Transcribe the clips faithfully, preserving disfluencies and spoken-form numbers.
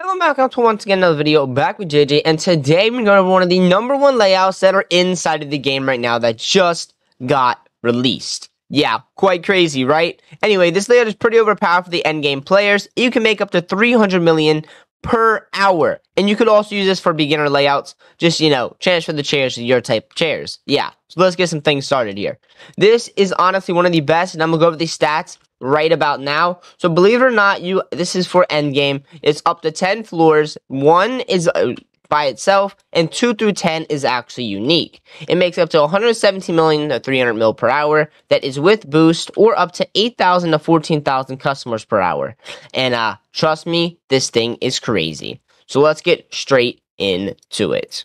Hello and welcome to once again another video back with J J, and today we're going over one of the number one layouts that are inside of the game right now that just got released. Yeah, quite crazy, right? Anyway, this layout is pretty overpowered for the end game players. You can make up to three hundred million per hour, and you could also use this for beginner layouts, just, you know, transfer the chairs to your type of chairs. Yeah, so let's get some things started here. This is honestly one of the best, and I'm going to go over the stats right about now. So believe it or not, you this is for endgame. It's up to ten floors. One is uh, by itself, and two through ten is actually unique. It makes up to one hundred seventeen million to three hundred mil per hour. That is with boost, or up to eight thousand to fourteen thousand customers per hour. And uh, trust me, this thing is crazy. So let's get straight into it.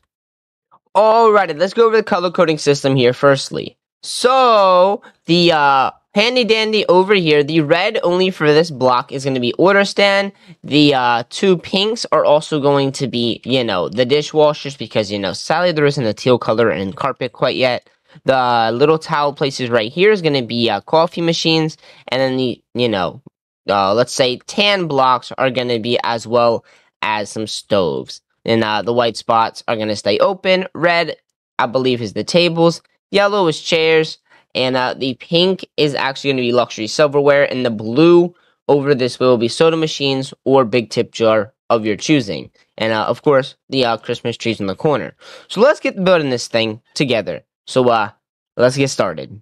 Alrighty, let's go over the color coding system here. Firstly, so the uh. handy dandy over here, the red only for this block is going to be order stand. The uh, two pinks are also going to be, you know, the dishwashers, because, you know, sadly there isn't a teal color in carpet quite yet. The little towel places right here is going to be uh, coffee machines. And then the, you know, uh, let's say tan blocks are going to be as well as some stoves. And uh, the white spots are going to stay open. Red, I believe, is the tables. Yellow is chairs. And uh, the pink is actually going to be luxury silverware. And the blue over this will be soda machines or big tip jar of your choosing. And, uh, of course, the uh, Christmas trees in the corner. So let's get building this thing together. So uh, let's get started.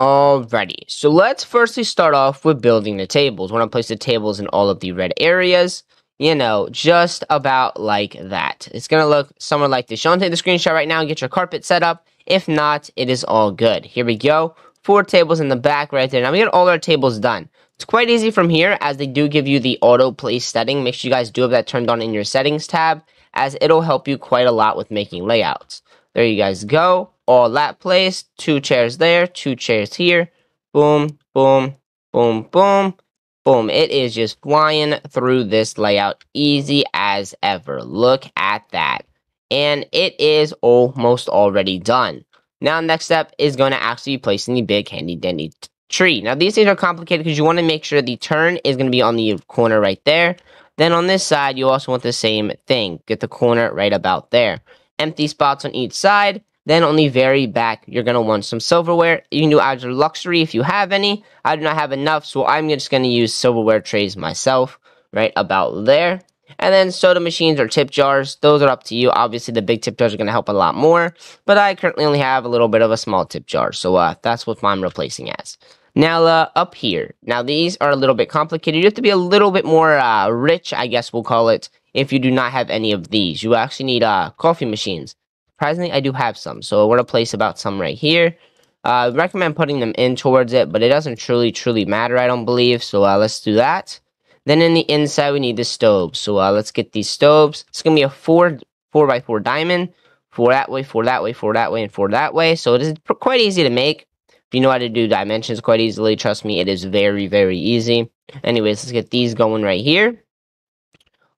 Alrighty. So let's firstly start off with building the tables. We're going to place the tables in all of the red areas. You know, just about like that. It's going to look somewhere like this. Sean, take the screenshot right now and get your carpet set up. If not, it is all good. Here we go. Four tables in the back right there. Now we got all our tables done. It's quite easy from here, as they do give you the auto place setting. Make sure you guys do have that turned on in your settings tab, as it'll help you quite a lot with making layouts. There you guys go. All that placed. Two chairs there. Two chairs here. Boom, boom, boom, boom. Boom, it is just flying through this layout easy as ever. Look at that. And it is almost already done. Now, next step is going to actually be placing the big handy dandy tree. Now, these things are complicated because you want to make sure the turn is going to be on the corner right there. Then on this side, you also want the same thing. Get the corner right about there. Empty spots on each side. Then on the very back, you're going to want some silverware. You can do either luxury if you have any. I do not have enough, so I'm just going to use silverware trays myself right about there. And then soda machines or tip jars, those are up to you. Obviously, the big tip jars are going to help a lot more. But I currently only have a little bit of a small tip jar, so uh, that's what I'm replacing as. Now, uh, up here. Now, these are a little bit complicated. You have to be a little bit more uh, rich, I guess we'll call it, if you do not have any of these. You actually need uh, coffee machines. Surprisingly, I do have some, so we're going to place about some right here. I uh, recommend putting them in towards it, but it doesn't truly, truly matter, I don't believe. So uh, let's do that. Then in the inside, we need the stoves. So uh, let's get these stoves. It's going to be a four, four by four diamond. Four that way, four that way, four that way, and four that way. So it is quite easy to make. If you know how to do dimensions quite easily, trust me, it is very, very easy. Anyways, let's get these going right here.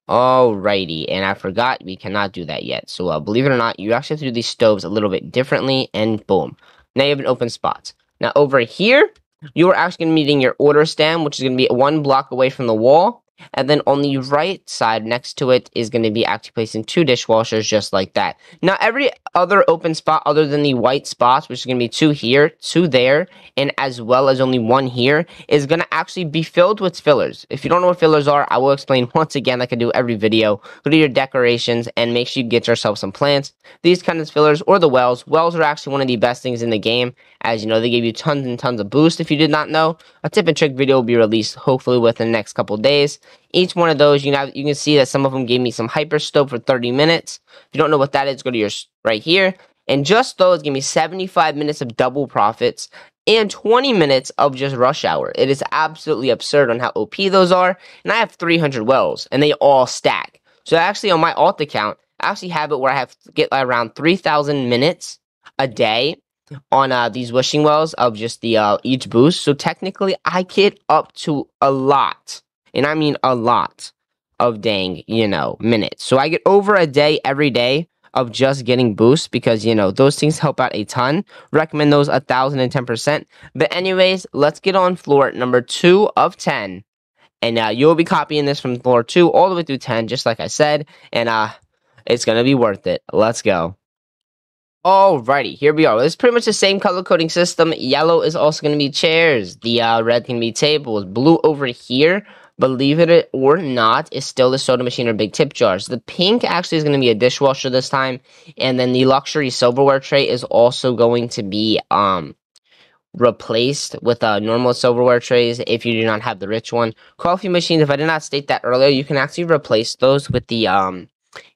Alrighty, and I forgot we cannot do that yet. So uh, believe it or not, you actually have to do these stoves a little bit differently, and boom. Now you have an open spot. Now over here, you are actually going to be needing your order stand, which is going to be one block away from the wall. And then on the right side next to it is going to be actually placing two dishwashers just like that. Now every other open spot other than the white spots, which is going to be two here, two there, and as well as only one here, is going to actually be filled with fillers. If you don't know what fillers are, I will explain once again like I do every video. Go to your decorations and make sure you get yourself some plants. These kind of fillers or the wells. Wells are actually one of the best things in the game. As you know, they give you tons and tons of boost. If you did not know, a tip and trick video will be released hopefully within the next couple days. Each one of those, you can, have, you can see that some of them gave me some hyper stove for thirty minutes. If you don't know what that is, go to your right here. And just those give me seventy-five minutes of double profits and twenty minutes of just rush hour. It is absolutely absurd on how O P those are. And I have three hundred wells, and they all stack. So actually on my alt account, I actually have it where I have to get around three thousand minutes a day on uh, these wishing wells of just the uh, each boost. So technically I get up to a lot. And I mean a lot of dang, you know, minutes. So I get over a day every day of just getting boosts because, you know, those things help out a ton. Recommend those one thousand ten percent. But anyways, let's get on floor number two of ten. And uh, you'll be copying this from floor two all the way through ten, just like I said. And uh, it's going to be worth it. Let's go. Alrighty, here we are. It's pretty much the same color coding system. Yellow is also going to be chairs. The uh, red can be tables. Blue over here, believe it or not, is still the soda machine or big tip jars. The pink actually is going to be a dishwasher this time. And then the luxury silverware tray is also going to be um replaced with uh, normal silverware trays if you do not have the rich one. Coffee machines, if I did not state that earlier, you can actually replace those with the um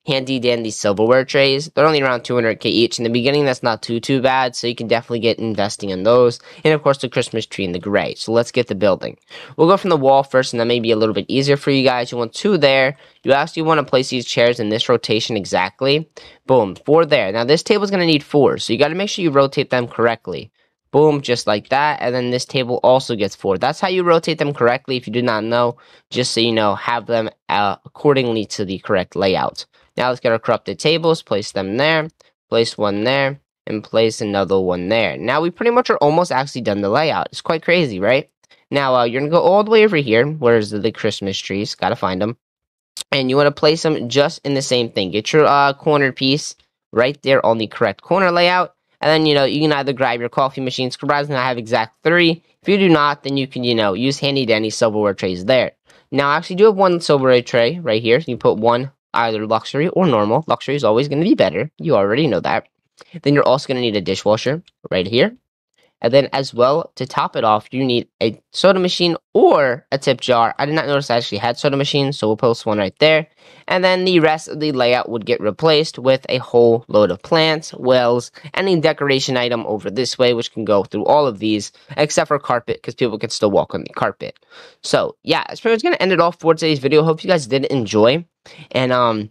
handy dandy silverware trays. They're only around two hundred K each. In the beginning, that's not too too bad, so you can definitely get investing in those. And of course the Christmas tree in the gray. So let's get the building. We'll go from the wall first, and that may be a little bit easier for you guys. You want two there. You actually want to place these chairs in this rotation exactly. Boom, four there. Now this table is going to need four, so you got to make sure you rotate them correctly. Boom, just like that. And then this table also gets four. That's how you rotate them correctly. If you do not know, just so you know, have them uh, accordingly to the correct layout. Now let's get our corrupted tables, place them there, place one there, and place another one there. Now we pretty much are almost actually done the layout. It's quite crazy, right? Now uh, you're going to go all the way over here. Where's the, the Christmas trees? Got to find them. And you want to place them just in the same thing. Get your uh, corner piece right there on the correct corner layout. And then, you know, you can either grab your coffee machines. Surprisingly, I have exact three. If you do not, then you can, you know, use handy dandy silverware trays there. Now, I actually do have one silverware tray right here. So you put one, either luxury or normal. Luxury is always going to be better. You already know that. Then you're also going to need a dishwasher right here. And then as well, to top it off, you need a soda machine or a tip jar. I did not notice I actually had soda machines, so we'll post one right there. And then the rest of the layout would get replaced with a whole load of plants, wells, any decoration item over this way, which can go through all of these, except for carpet, because people can still walk on the carpet. So, yeah, it's pretty much going to end it off for today's video. Hope you guys did enjoy. And, um...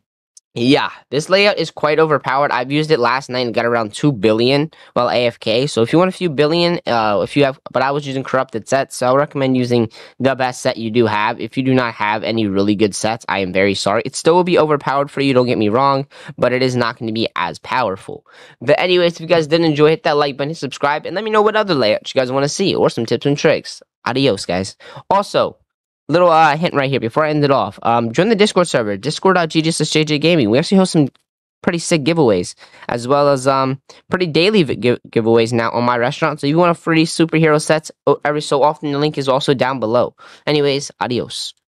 yeah, this layout is quite overpowered. I've used it last night and got around two billion while A F K. So if you want a few billion, uh, if you have, but I was using corrupted sets, so I recommend using the best set you do have. If you do not have any really good sets, I am very sorry. It still will be overpowered for you, don't get me wrong, but it is not going to be as powerful. But anyways, if you guys did enjoy, hit that like button, subscribe, and let me know what other layouts you guys want to see or some tips and tricks. Adios, guys. Also, little uh, hint right here before I end it off. Um, join the Discord server, discord dot g g slash J J Gaming. We actually host some pretty sick giveaways, as well as um pretty daily give giveaways now on my restaurant. So if you want a free superhero sets every so often, the link is also down below. Anyways, adios.